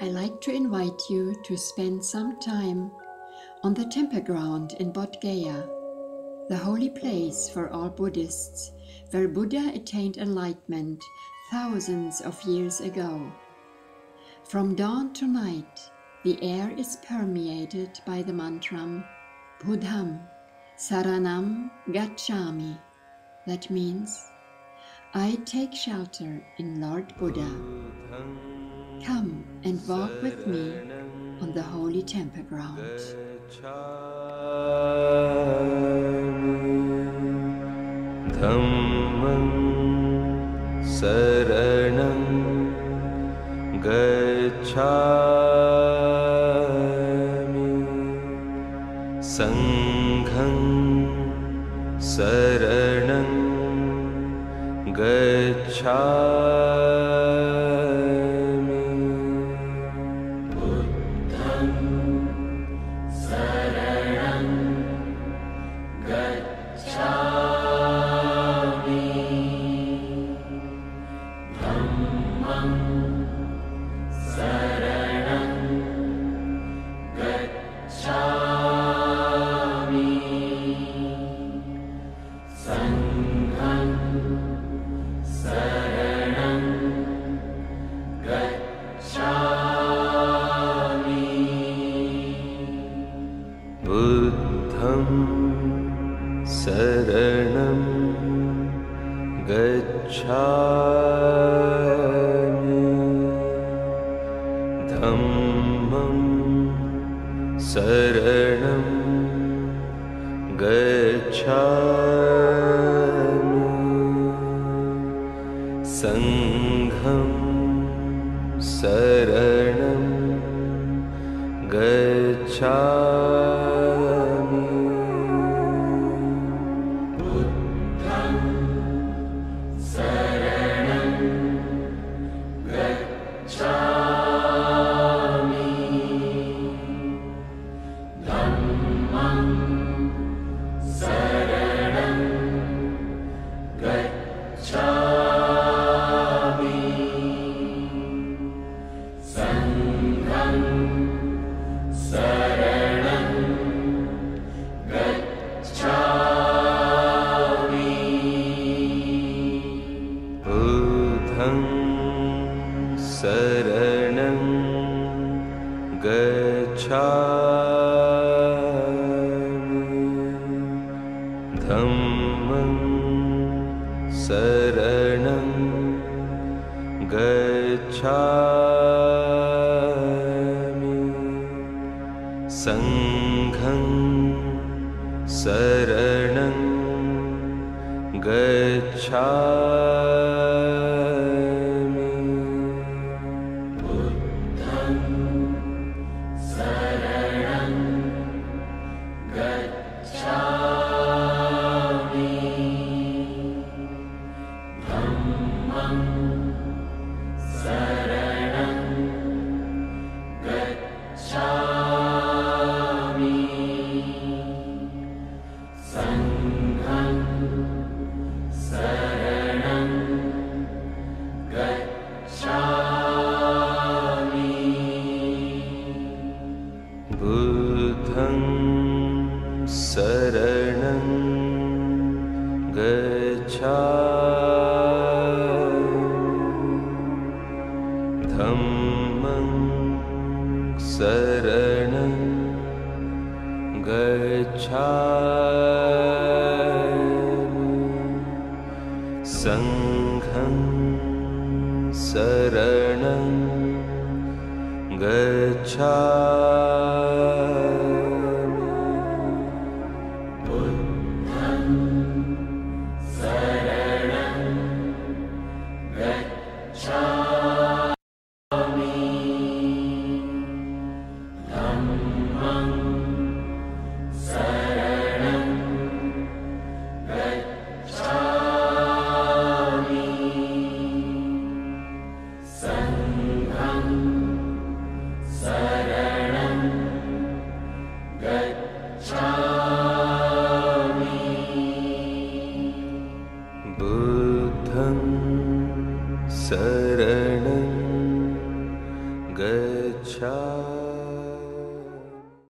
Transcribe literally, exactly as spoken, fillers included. I like to invite you to spend some time on the temple ground in Bodh Gaya, the holy place for all Buddhists, where Buddha attained enlightenment thousands of years ago. From dawn to night, the air is permeated by the mantra Buddhāṃ Saraṇaṃ Gacchāmi. That means, I take shelter in Lord Buddha. Come and walk with me on the holy temple ground. Dhammaṃ Saraṇaṃ Gacchāmi, Saṅghaṃ Saraṇaṃ Gacchāmi, Saraṇaṃ Gacchāmi, Dhammaṃ Saraṇaṃ Gacchāmi, Saṅghaṃ Saraṇaṃ Gacchāmi, Saraṇaṃ Gacchāmi, Dhammaṃ Saraṇaṃ Gacchāmi, Saṅghaṃ Saraṇaṃ Gacchāmi, Saraṇaṃ Gacchāmi, Dhammaṃ Saraṇaṃ Gacchāmi, Saṅghaṃ Saraṇaṃ Gacchāmi, Saraṇaṃ Gacchāmi. Buddhāṃ Saraṇaṃ Gacchāmi.